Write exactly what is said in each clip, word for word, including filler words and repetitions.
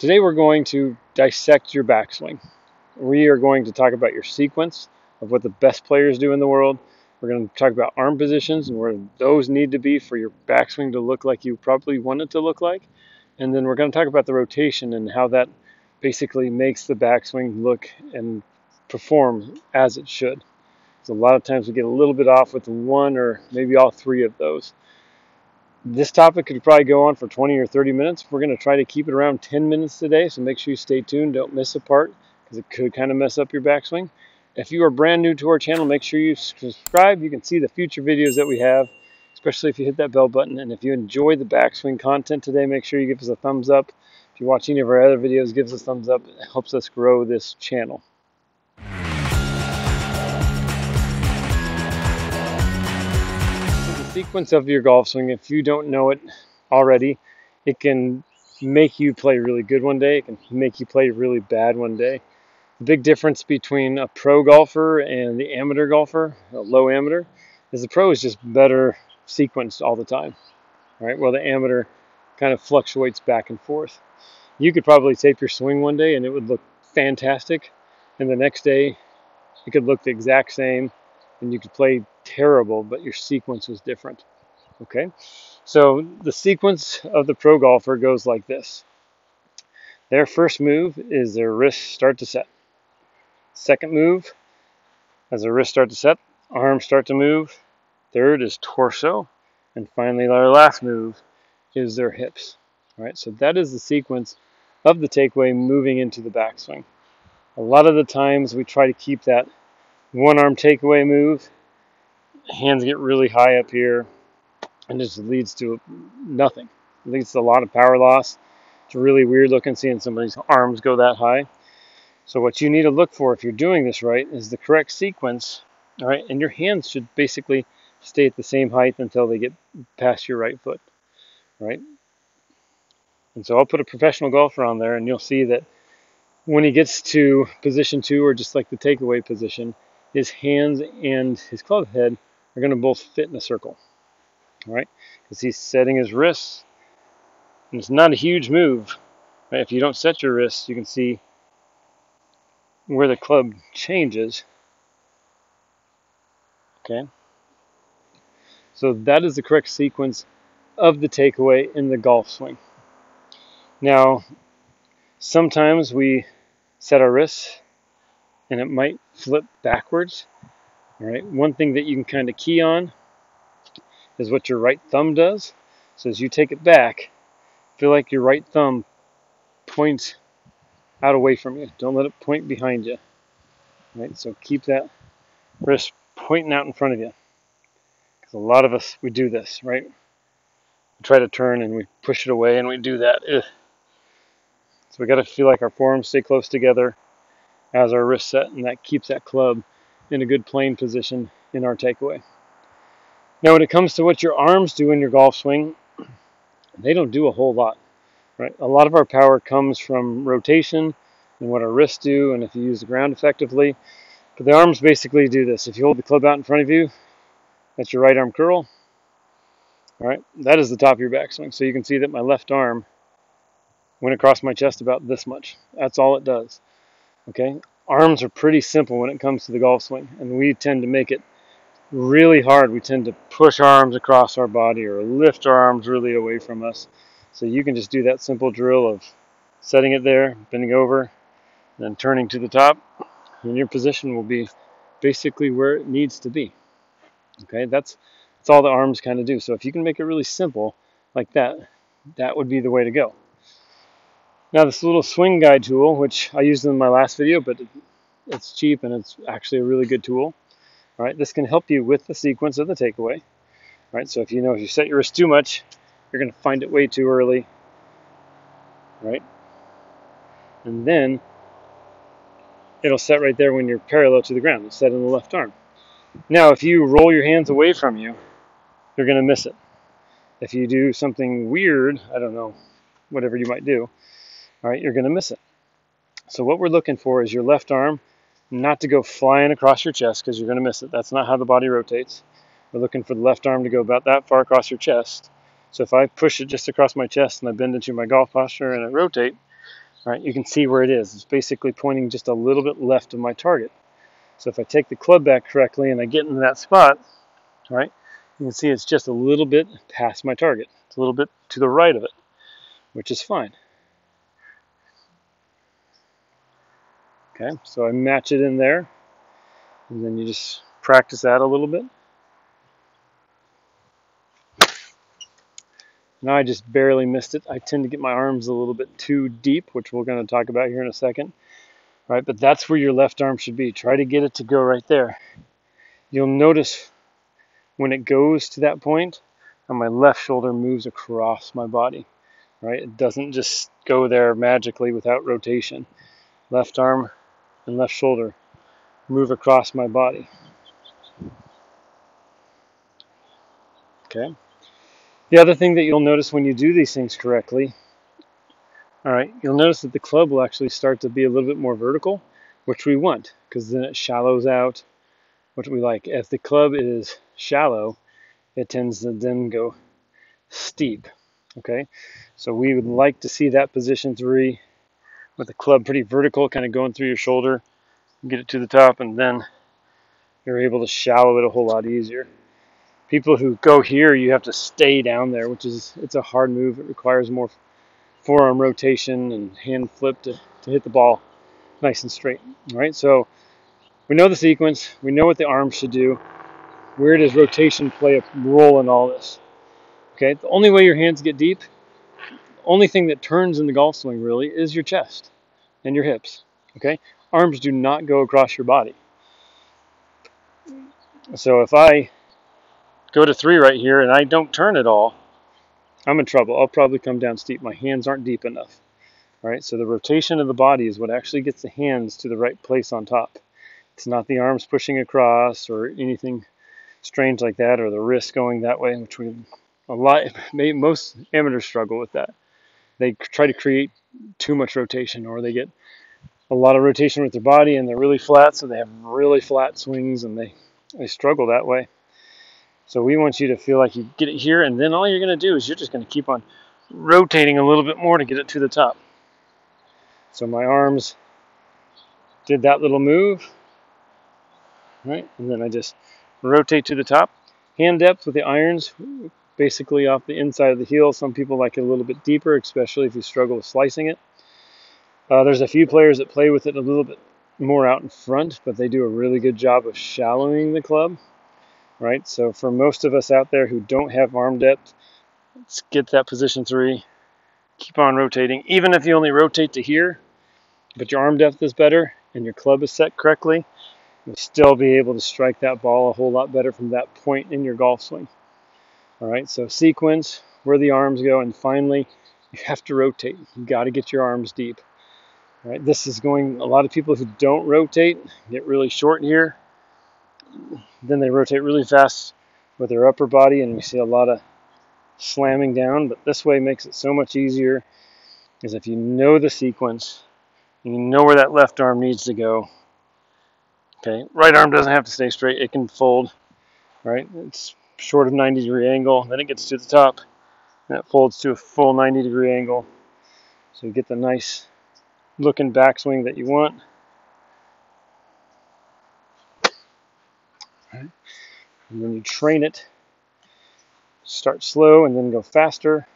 Today we're going to dissect your backswing. We are going to talk about your sequence of what the best players do in the world. We're going to talk about arm positions and where those need to be for your backswing to look like you probably want it to look like. And then we're going to talk about the rotation and how that basically makes the backswing look and perform as it should. So a lot of times we get a little bit off with one or maybe all three of those. This topic could probably go on for twenty or thirty minutes. We're going to try to keep it around ten minutes today, so make sure you stay tuned. Don't miss a part, because it could kind of mess up your backswing. If you are brand new to our channel, make sure you subscribe. You can see the future videos that we have, especially if you hit that bell button. And if you enjoy the backswing content today, make sure you give us a thumbs up. If you watch any of our other videos, give us a thumbs up. It helps us grow this channel. Sequence of your golf swing, if you don't know it already, it can make you play really good one day, it can make you play really bad one day. The big difference between a pro golfer and the amateur golfer, a low amateur, is the pro is just better sequenced all the time, right? Well, the amateur kind of fluctuates back and forth. You could probably tape your swing one day and it would look fantastic, and the next day it could look the exact same and you could play terrible, but your sequence was different. Okay, so the sequence of the pro golfer goes like this. Their first move is their wrist start to set. Second move, as their wrist start to set, arms start to move. Third is torso, and finally their last move is their hips. All right, so that is the sequence of the takeaway moving into the backswing. A lot of the times we try to keep that one arm takeaway move. Hands get really high up here, and just leads to nothing. It leads to a lot of power loss. It's really weird looking, seeing somebody's arms go that high. So what you need to look for if you're doing this right is the correct sequence. All right, and your hands should basically stay at the same height until they get past your right foot, right? And so I'll put a professional golfer on there, and you'll see that when he gets to position two, or just like the takeaway position, his hands and his club head are going to both fit in a circle, all right? Because he's setting his wrists, and it's not a huge move, right? If you don't set your wrists, you can see where the club changes, okay? So that is the correct sequence of the takeaway in the golf swing. Now, sometimes we set our wrists, and it might flip backwards, all right? One thing that you can kind of key on is what your right thumb does. So as you take it back, feel like your right thumb points out away from you. Don't let it point behind you, all right? So keep that wrist pointing out in front of you. Because a lot of us, we do this, right? We try to turn and we push it away and we do that. Ugh. So we gotta feel like our forearms stay close together as our wrist set, and that keeps that club in a good plane position in our takeaway. Now, when it comes to what your arms do in your golf swing, they don't do a whole lot, right? A lot of our power comes from rotation and what our wrists do, and if you use the ground effectively. But the arms basically do this. If you hold the club out in front of you, that's your right arm curl, all right? That is the top of your backswing. So you can see that my left arm went across my chest about this much. That's all it does. Okay, arms are pretty simple when it comes to the golf swing, and we tend to make it really hard. We tend to push our arms across our body or lift our arms really away from us. So you can just do that simple drill of setting it there, bending over, then turning to the top, and your position will be basically where it needs to be. Okay, that's, that's all the arms kind of do. So if you can make it really simple like that, that would be the way to go. Now, this little swing guide tool, which I used in my last video, but it's cheap and it's actually a really good tool. All right, this can help you with the sequence of the takeaway. All right, so if you know if you set your wrist too much, you're going to find it way too early, right? And then it'll set right there when you're parallel to the ground. It's set in the left arm. Now, if you roll your hands away from you, you're going to miss it. If you do something weird, I don't know, whatever you might do, all right, you're going to miss it. So what we're looking for is your left arm not to go flying across your chest, because you're going to miss it. That's not how the body rotates. We're looking for the left arm to go about that far across your chest. So if I push it just across my chest and I bend into my golf posture and I rotate, All right, you can see where it is. It's basically pointing just a little bit left of my target. So if I take the club back correctly and I get into that spot, all right, you can see it's just a little bit past my target. It's a little bit to the right of it, which is fine. Okay, so I match it in there, and then you just practice that a little bit. Now I just barely missed it. I tend to get my arms a little bit too deep, which we're going to talk about here in a second. All right, but that's where your left arm should be. Try to get it to go right there. You'll notice when it goes to that point, and my left shoulder moves across my body. Right? It doesn't just go there magically without rotation. Left arm and left shoulder move across my body. Okay. The other thing that you'll notice when you do these things correctly, all right, you'll notice that the club will actually start to be a little bit more vertical, which we want, because then it shallows out, which we like. As the club is shallow, it tends to then go steep, okay? So we would like to see that position three with the club pretty vertical, kind of going through your shoulder, get it to the top, and then you're able to shallow it a whole lot easier. People who go here, you have to stay down there, which is, it's a hard move. It requires more forearm rotation and hand flip to, to hit the ball nice and straight. All right, so we know the sequence. We know what the arm should do. Where does rotation play a role in all this? Okay, the only way your hands get deep, the only thing that turns in the golf swing really is your chest and your hips, okay? Arms do not go across your body. So if I go to three right here and I don't turn at all, I'm in trouble. I'll probably come down steep. My hands aren't deep enough. All right, so the rotation of the body is what actually gets the hands to the right place on top. It's not the arms pushing across or anything strange like that, or the wrist going that way, which we a lot most amateurs struggle with that. They try to create too much rotation, or they get a lot of rotation with their body and they're really flat, so they have really flat swings and they, they struggle that way. So we want you to feel like you get it here, and then all you're going to do is you're just going to keep on rotating a little bit more to get it to the top. So my arms did that little move, right? And then I just rotate to the top. Hand depth with the irons, basically off the inside of the heel. Some people like it a little bit deeper, especially if you struggle with slicing it. Uh, there's a few players that play with it a little bit more out in front, but they do a really good job of shallowing the club. Right, so for most of us out there who don't have arm depth, let's get that position three. Keep on rotating. Even if you only rotate to here, but your arm depth is better and your club is set correctly, you'll still be able to strike that ball a whole lot better from that point in your golf swing. All right, so sequence, where the arms go, and finally, you have to rotate. You got to get your arms deep. All right, this is going, a lot of people who don't rotate get really short here. Then they rotate really fast with their upper body, and we see a lot of slamming down, but this way makes it so much easier, because if you know the sequence, you know where that left arm needs to go. Okay, right arm doesn't have to stay straight. It can fold, right? It's short of ninety degree angle. Then it gets to the top, and it folds to a full ninety degree angle. So you get the nice looking backswing that you want. And then you train it, start slow and then go faster.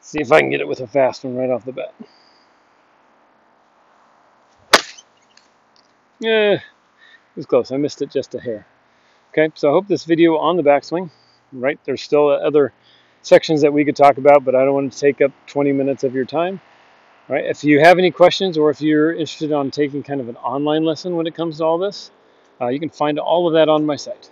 See if I can get it with a fast one right off the bat. Yeah, it was close. I missed it just a hair. Okay, so I hope this video on the backswing, right, there's still other sections that we could talk about, but I don't want to take up twenty minutes of your time. All right, if you have any questions, or if you're interested on taking kind of an online lesson when it comes to all this, Uh, you can find all of that on my site.